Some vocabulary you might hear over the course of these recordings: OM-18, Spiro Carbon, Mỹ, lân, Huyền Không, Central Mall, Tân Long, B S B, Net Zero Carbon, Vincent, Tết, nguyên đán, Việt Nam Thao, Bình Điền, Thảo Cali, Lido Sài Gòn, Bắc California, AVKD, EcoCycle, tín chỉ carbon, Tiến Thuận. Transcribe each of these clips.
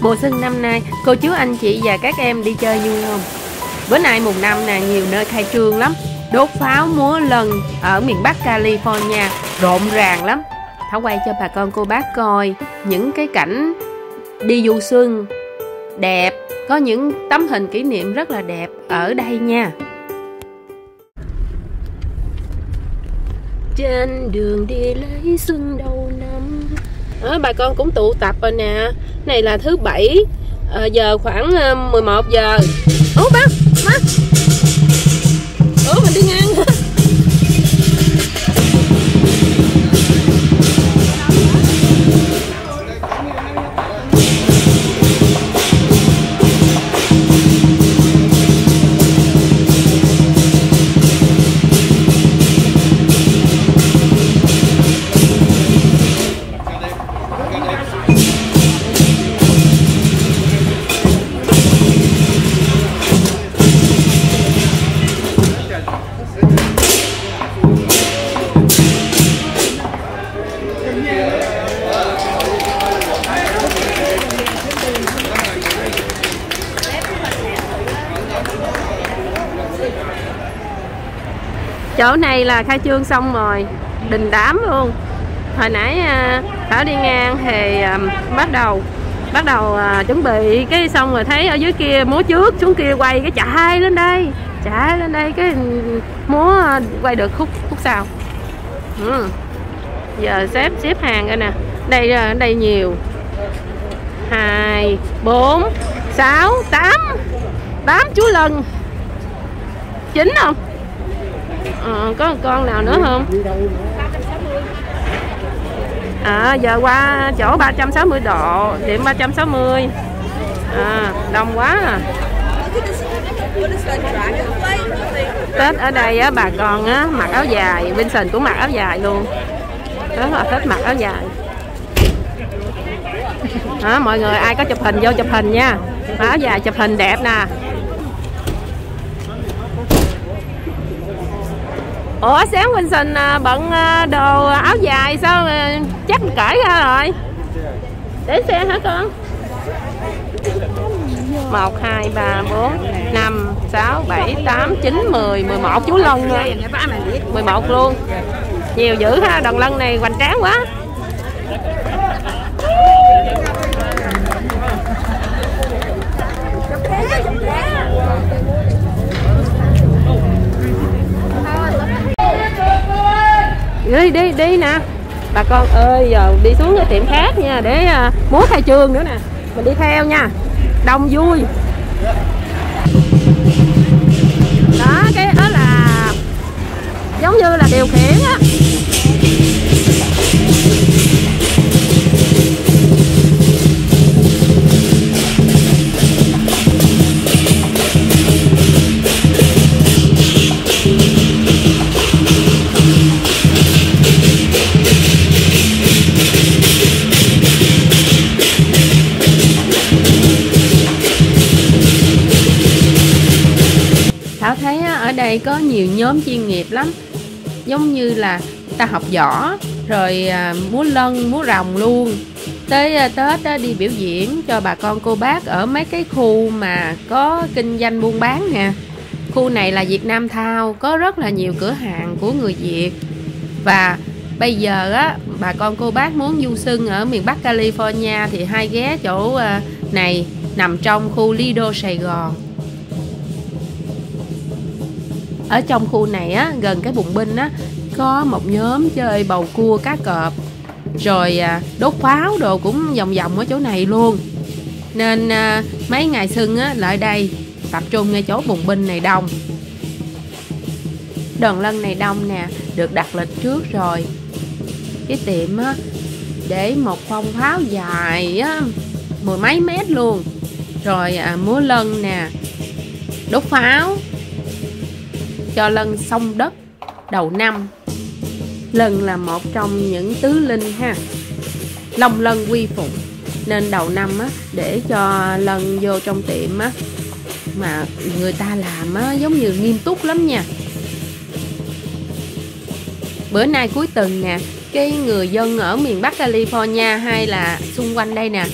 Mùa xuân năm nay, cô chú anh chị và các em đi chơi vui không? Bữa nay mùng năm nè, nhiều nơi khai trương lắm. Đốt pháo múa lân ở miền Bắc California rộn ràng lắm. Thảo quay cho bà con cô bác coi những cái cảnh đi du xuân đẹp, có những tấm hình kỷ niệm rất là đẹp ở đây nha. Trên đường đi lấy xuân đầu năm. Đó, bà con cũng tụ tập rồi nè. Này là thứ bảy, giờ khoảng 11 giờ. Ủa bác, má. Ủa mình đi ngang. Chỗ này là khai trương xong rồi, đình đám luôn. Hồi nãy Thảo đi ngang thì bắt đầu chuẩn bị cái xong rồi thấy ở dưới kia múa trước, xuống kia quay cái chạy lên đây, cái múa quay được khúc sau. Giờ xếp hàng ra nè. Đây nhiều. 2, 4, 6, 8 chú lân. 9 không? Có một con nào nữa không? À, giờ qua chỗ 360 độ, điểm 360. À, đông quá à. Tết ở đây á, bà con á, mặc áo dài, Vincent cũng mặc áo dài luôn. Rất là thích mặc áo dài. À, mọi người ai có chụp hình vô chụp hình nha. Mặc áo dài chụp hình đẹp nè. Ủa sáng Vincent bận đồ áo dài sao chắc cởi ra rồi. Để xe hả con? 1, 2, 3, 4, 5, 6, 7, 8, 9, 10, 11 chú lân rồi. 11 luôn. Nhiều dữ ha, đòn lân này hoành tráng quá. Đi nè bà con ơi, giờ đi xuống cái tiệm khác nha, để múa khai trương nữa nè, mình đi theo nha, đông vui đó. Cái đó là giống như là điều khiển á. Thảo thấy ở đây có nhiều nhóm chuyên nghiệp lắm, giống như là ta học võ, rồi múa lân, múa rồng luôn. Tới Tết đi biểu diễn cho bà con cô bác ở mấy cái khu mà có kinh doanh buôn bán nè. Khu này là Việt Nam Thao, có rất là nhiều cửa hàng của người Việt. Và bây giờ á, bà con cô bác muốn du xuân ở miền Bắc California thì hay ghé chỗ này, nằm trong khu Lido Sài Gòn. Ở trong khu này á, gần cái bùng binh á, có một nhóm chơi bầu cua cá cọp, rồi đốt pháo đồ cũng vòng vòng ở chỗ này luôn. Nên mấy ngày xuân á, lại đây tập trung ngay chỗ bùng binh này đông. Đòn lân này đông nè, được đặt lịch trước rồi. Cái tiệm á, để một phong pháo dài á, 10 mấy mét luôn. Rồi múa lân nè, đốt pháo cho lân sông đất đầu năm. Lân là một trong những tứ linh ha, long lân quy phụng, nên đầu năm á, để cho lân vô trong tiệm á, mà người ta làm á, giống như nghiêm túc lắm nha. Bữa nay cuối tuần nè, cái người dân ở miền Bắc California hay là xung quanh đây nè,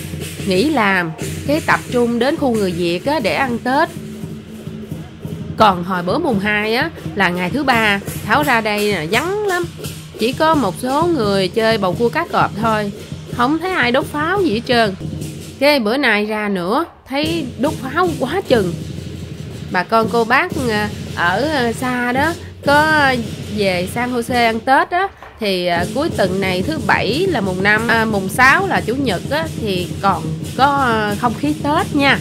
nghỉ làm, cái tập trung đến khu người Việt á, để ăn Tết. Còn hồi bữa mùng 2 á, là ngày thứ ba, Thảo ra đây là vắng lắm. Chỉ có một số người chơi bầu cua cá cọp thôi, không thấy ai đốt pháo gì hết trơn. Cái bữa nay ra nữa, thấy đốt pháo quá chừng. Bà con cô bác ở xa đó có về San Jose ăn Tết á, thì cuối tuần này thứ bảy là mùng 5, mùng 6 là chủ nhật á, thì còn có không khí Tết nha.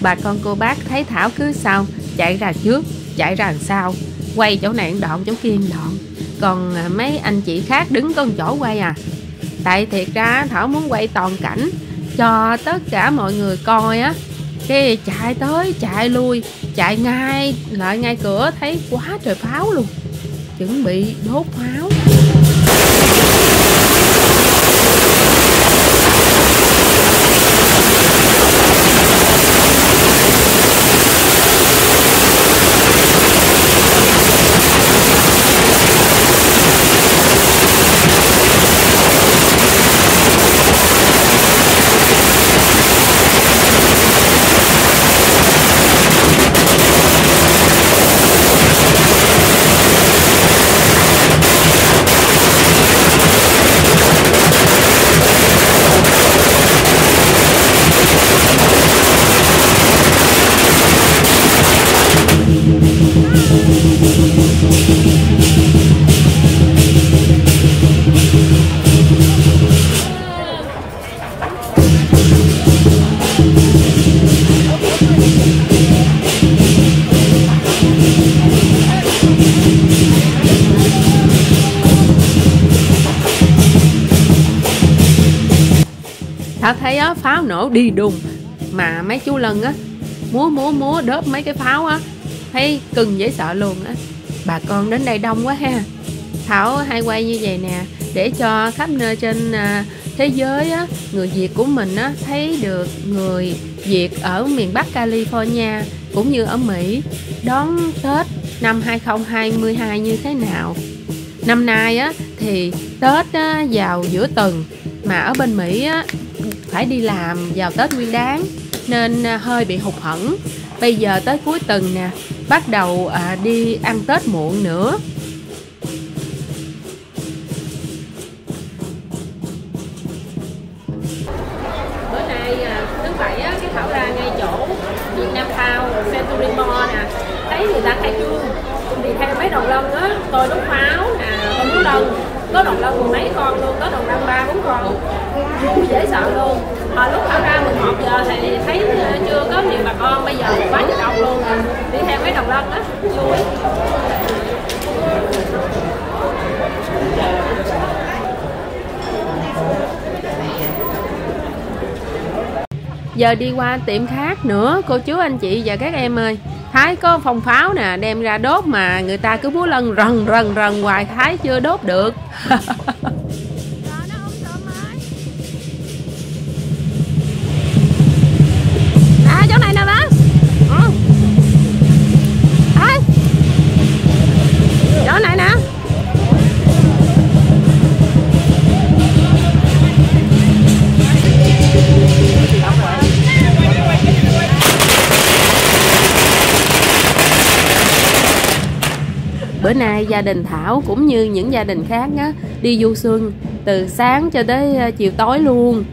Bà con cô bác thấy Thảo cứ sao chạy ra trước, chạy ra đằng sau, quay chỗ này đoạn, chỗ kia đoạn. Còn mấy anh chị khác đứng con chỗ quay à. Tại thiệt ra Thảo muốn quay toàn cảnh cho tất cả mọi người coi á. Cái chạy tới chạy lui, chạy ngay lại ngay cửa thấy quá trời pháo luôn, chuẩn bị đốt pháo. Thảo thấy á, pháo nổ đi đùng mà mấy chú Lân á múa đớp mấy cái pháo á, thấy cưng dễ sợ luôn á. Bà con đến đây đông quá ha. Thảo hay quay như vậy nè để cho khắp nơi trên thế giới á, người Việt của mình á thấy được người Việt ở miền Bắc California cũng như ở Mỹ đón Tết năm 2022 như thế nào. Năm nay á thì Tết á, vào giữa tuần, mà ở bên Mỹ á phải đi làm vào Tết Nguyên Đán nên hơi bị hụt hẫng. Bây giờ tới cuối tuần nè, bắt đầu đi ăn Tết muộn nữa. Bữa nay thứ bảy á, cái Thảo ra ngay chỗ Việt Nam Thao, Central Mall nè, thấy người ta khai trương, đi theo mấy đầu lân á, tôi đốt pháo nè, con chú Lân, có đầu lân mười mấy con luôn, có đầu lân 3-4 con. Cũng dễ sợ luôn. Hồi lúc Thảo ra 11 giờ thì thấy chưa có nhiều bà con, bây giờ quá trời đông luôn rồi. Đi theo mấy đồng lân á, vui. Giờ đi qua tiệm khác nữa cô chú anh chị và các em ơi. Thái có phong pháo nè, đem ra đốt mà người ta cứ múa lân rần hoài, Thái chưa đốt được. Bữa nay gia đình Thảo cũng như những gia đình khác á, đi du xuân từ sáng cho tới chiều tối luôn.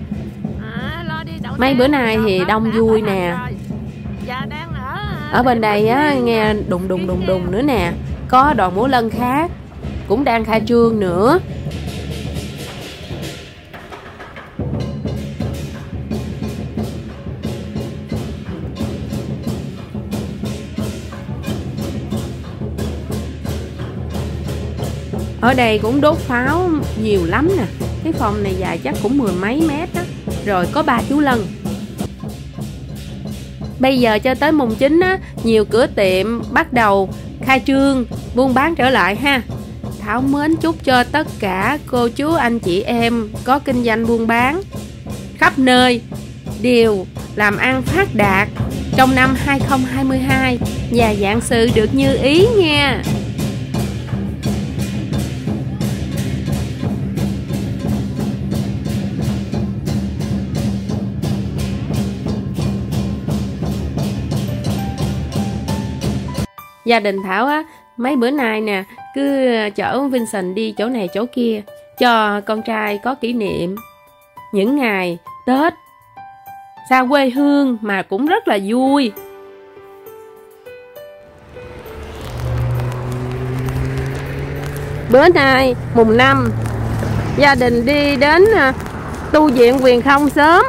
Mấy bữa nay thì đông vui nè. Ở bên đây á, nghe đùng nữa nè. Có đoàn múa lân khác cũng đang khai trương nữa. Ở đây cũng đốt pháo nhiều lắm nè. Cái phòng này dài chắc cũng mười mấy mét đó. Rồi có 3 chú Lân. Bây giờ cho tới mùng 9 á, nhiều cửa tiệm bắt đầu khai trương, buôn bán trở lại ha. Thảo mến chúc cho tất cả cô chú anh chị em có kinh doanh buôn bán khắp nơi đều làm ăn phát đạt. Trong năm 2022, nhà vạn sự được như ý nha. Gia đình Thảo á, mấy bữa nay nè cứ chở Vincent đi chỗ này chỗ kia cho con trai có kỷ niệm những ngày Tết xa quê hương mà cũng rất là vui. Bữa nay mùng 5, gia đình đi đến tu viện Huyền Không sớm.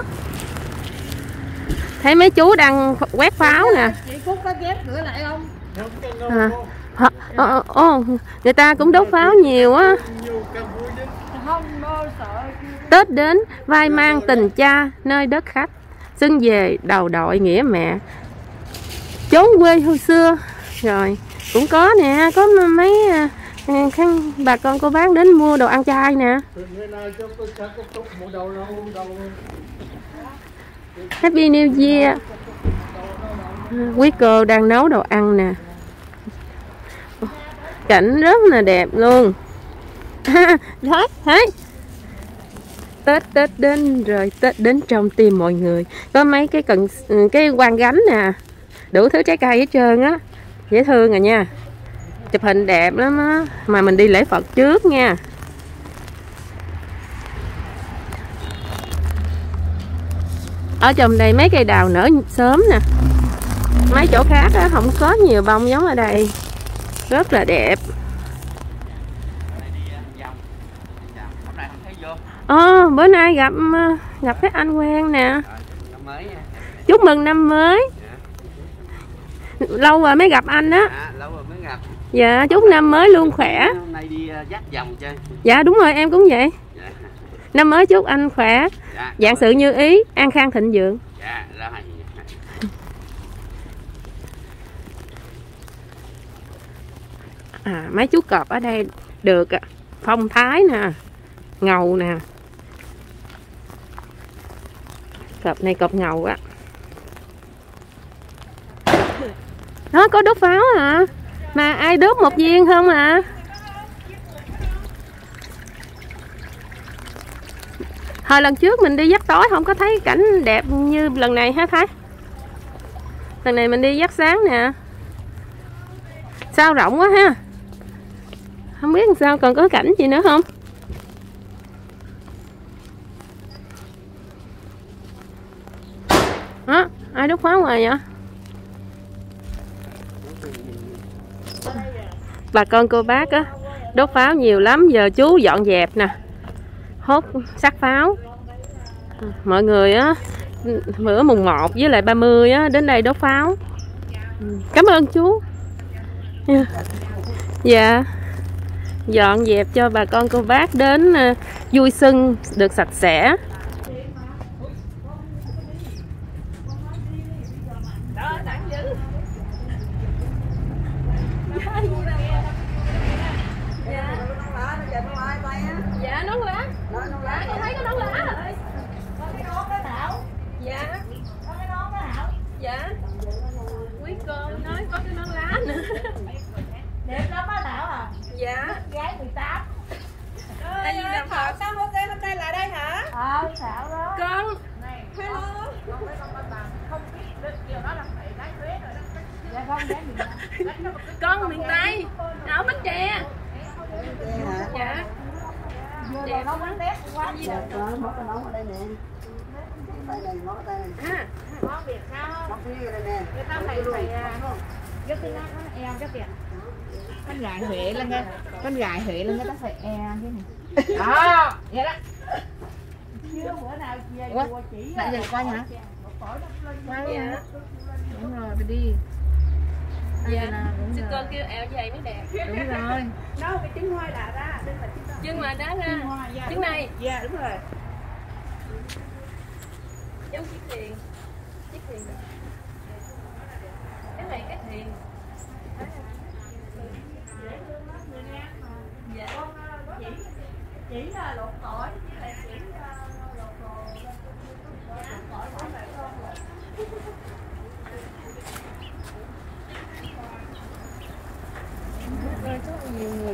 Thấy mấy chú đang quét pháo nè. Chị Phúc có ghép nữa lại không? Người ta cũng đốt pháo nhiều á. Tết đến vai mang tình cha nơi đất khách, xuân về đầu đội nghĩa mẹ. Chốn quê hồi xưa rồi cũng có nè, có mấy bà con cô bác đến mua đồ ăn chay nè. Happy New Year. Quý cô đang nấu đồ ăn nè, cảnh rất là đẹp luôn. Tết đến rồi, Tết đến trong tim mọi người. Có mấy cái quang gánh nè, đủ thứ trái cây hết trơn á, dễ thương rồi nha, chụp hình đẹp lắm á. Mà mình đi lễ Phật trước nha. Ở trong đây mấy cây đào nở sớm nè, mấy chỗ khác á không có nhiều bông giống ở đây, rất là đẹp. Bữa nay gặp cái anh quen nè. Chúc mừng năm mới. Lâu rồi mới gặp anh á. Dạ, chúc năm mới luôn khỏe. Dạ đúng rồi, em cũng vậy. Năm mới chúc anh khỏe, vạn sự như ý, an khang thịnh vượng. Mấy chú cọp ở đây được phong thái nè, ngầu nè. Cọp này cọp ngầu á. Nó có đốt pháo hả? Mà ai đốt một viên không hả? Hồi lần trước mình đi giấc tối không có thấy cảnh đẹp như lần này hả Thái? Lần này mình đi giấc sáng nè. Sao rộng quá ha. Không biết làm sao còn có cảnh gì nữa không? Đó, ai đốt pháo ngoài vậy? Bà con cô bác á đốt pháo nhiều lắm. Giờ chú dọn dẹp nè, hốt xác pháo. Mọi người á bữa mùng 1 với lại 30 á đến đây đốt pháo. Cảm ơn chú. Dạ, dọn dẹp cho bà con cô bác đến vui xuân được sạch sẽ. Con miền Tây, ở Bến Tre. Dạ. Đẹp không? Con gái Huệ là nghe, người ta phải e chứ này. Đó, vậy đó. Chưa bữa nào về chùa chỉ. Nãy giờ coi hả? Đúng rồi, đi. Dạ, sư con kêu eo dày mới đẹp. Đúng rồi. Đâu cái trứng hoa đã ra, đây là trứng hoa đã ra. Trứng này. Dạ đúng rồi. Giống chiếc thuyền. Chiếc thuyền. Cái này cái thuyền. Dạ. Chỉ là lột tỏi với lại chỉ lột đồ.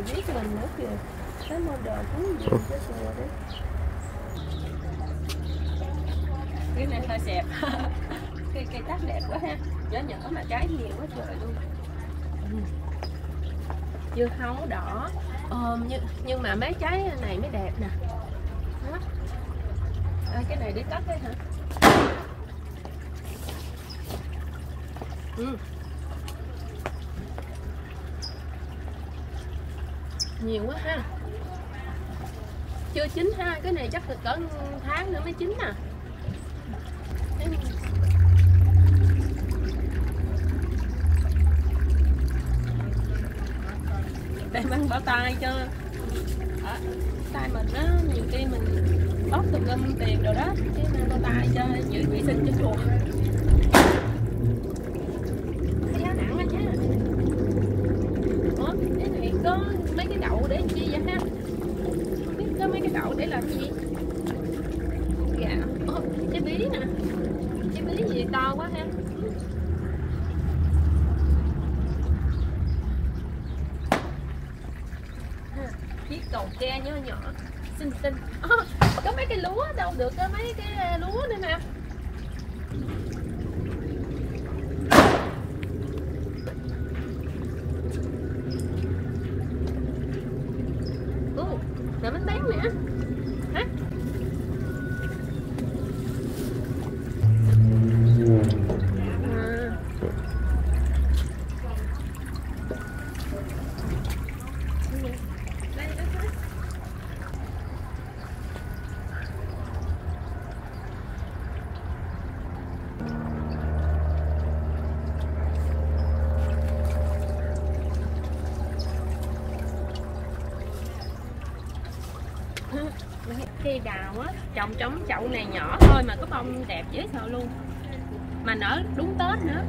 viết cho mình nữa kìa. Cái model cũng gì chứ xưa đấy. Cái này hơi xẹp. Cây tắc đẹp quá ha. Nhỏ nhỏ mà trái nhiều quá trời luôn. Dưa hấu đỏ. Nhưng mà mấy trái này mới đẹp nè. Đó. À, cái này để cắt đấy hả? Nhiều quá ha. Chưa chín ha, cái này chắc được cỡ tháng nữa mới chín nè. Để mang bỏ tay cho à, tay mình á, nhiều khi mình bóc tùm lum tiền rồi đó, cái mang bỏ tay cho giữ vệ sinh cho chuột. Cái lá nặng anh chứ. Ủa, cái này có mấy cái đậu để chi vậy ha? Không biết có mấy cái đậu để làm gì? Dạ. Ủa, cái bí nè. Cái bí gì to quá ha. Chiếc cầu tre nhỏ nhỏ xinh xinh. Có mấy cái lúa đâu được, có mấy cái lúa nữa nè. Là bánh bán nè hả? Cây đào á, trồng trong chậu này nhỏ thôi mà có bông đẹp dễ sợ luôn. Mà nở đúng Tết nữa.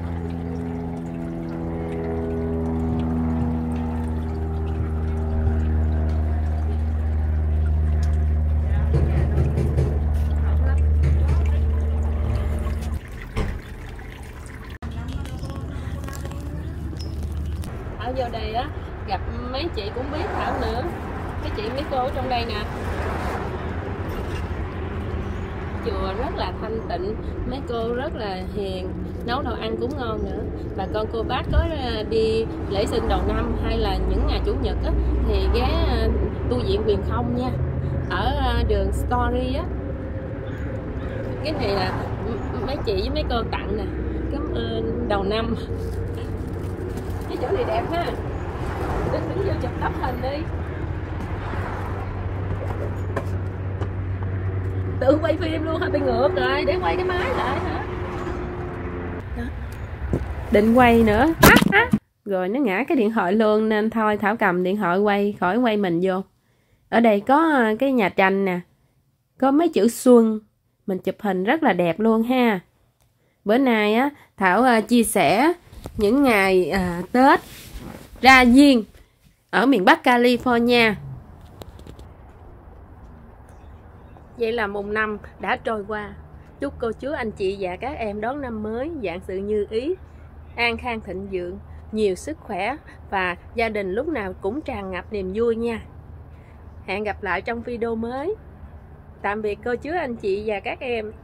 Ở vô đây á, gặp mấy chị cũng biết Thảo nữa. Mấy chị mấy cô ở trong đây nè, chùa rất là thanh tịnh, mấy cô rất là hiền, nấu đồ ăn cũng ngon nữa. Bà con cô bác có đi lễ sinh đầu năm hay là những ngày chủ nhật á, thì ghé tu viện Huyền Không nha, ở đường Story á. Cái này là mấy chị với mấy cô tặng nè, cảm ơn đầu năm. Cái chỗ này đẹp ha, đứng đứng vô chụp tấm hình đi. Tự quay phim luôn hả? Bị ngược rồi, để quay cái máy lại hả? Đó. Định quay nữa rồi nó ngã cái điện thoại luôn, nên thôi Thảo cầm điện thoại quay, khỏi quay mình vô. Ở đây có cái nhà tranh nè, có mấy chữ xuân, mình chụp hình rất là đẹp luôn ha. Bữa nay á, Thảo chia sẻ những ngày Tết ra giêng ở miền Bắc California. Vậy là mùng 5 đã trôi qua. Chúc cô chú anh chị và các em đón năm mới vạn sự như ý, an khang thịnh vượng, nhiều sức khỏe và gia đình lúc nào cũng tràn ngập niềm vui nha. Hẹn gặp lại trong video mới. Tạm biệt cô chú anh chị và các em.